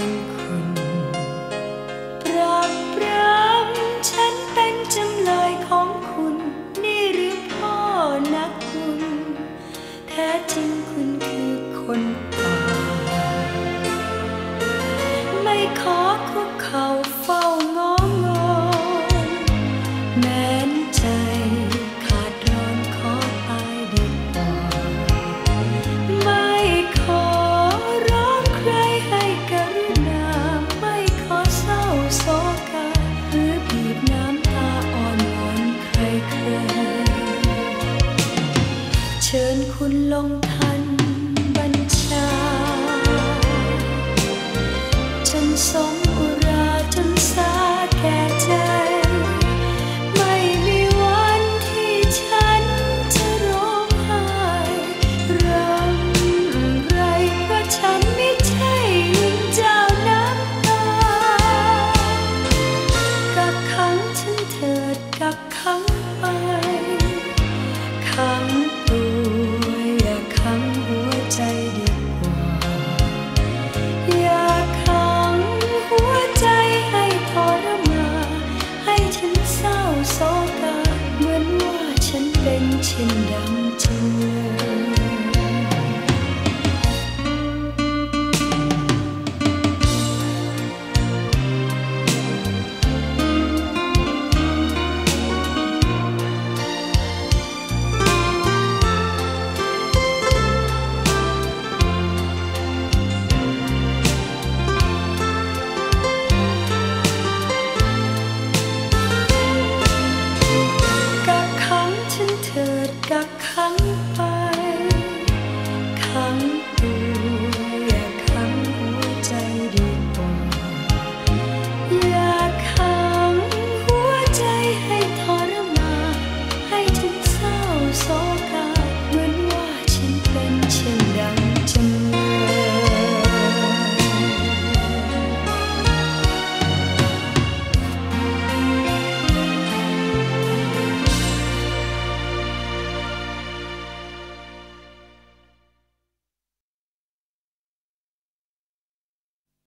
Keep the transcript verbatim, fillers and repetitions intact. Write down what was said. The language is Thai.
รื่องคุณปราบปรามฉันเป็นจำเลยของคุณนี่หรือพ่อนักบุญแท้จริงคุณคือคนป่าไม่ขอคุกเข่าเฝ้างองอนแม้นใจขาดร้อนขอตายดีกว่าไม่ขอร้องใครให้กรุณาไม่ขอเศร้าโศกาหรือบีบน้ำตาอ่อนวอนใครใครเชิญคุณลงทันบัญชาจนทรง